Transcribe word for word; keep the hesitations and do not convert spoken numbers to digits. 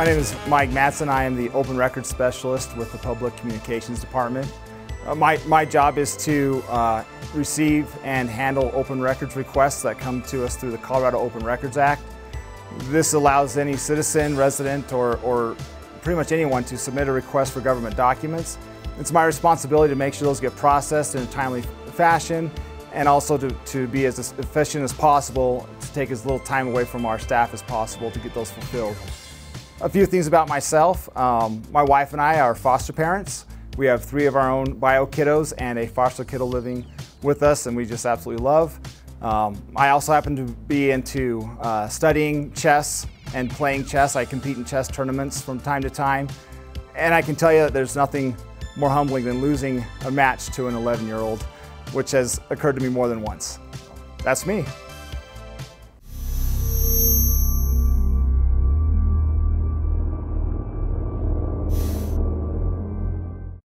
My name is Mike Madsen. I am the Open Records Specialist with the Public Communications Department. Uh, my, my job is to uh, receive and handle open records requests that come to us through the Colorado Open Records Act. This allows any citizen, resident, or, or pretty much anyone to submit a request for government documents. It's my responsibility to make sure those get processed in a timely fashion, and also to, to be as efficient as possible, to take as little time away from our staff as possible to get those fulfilled. A few things about myself. Um, my wife and I are foster parents. We have three of our own bio kiddos and a foster kiddo living with us, and we just absolutely love. Um, I also happen to be into uh, studying chess and playing chess. I compete in chess tournaments from time to time, and I can tell you that there's nothing more humbling than losing a match to an eleven-year-old, which has occurred to me more than once. That's me.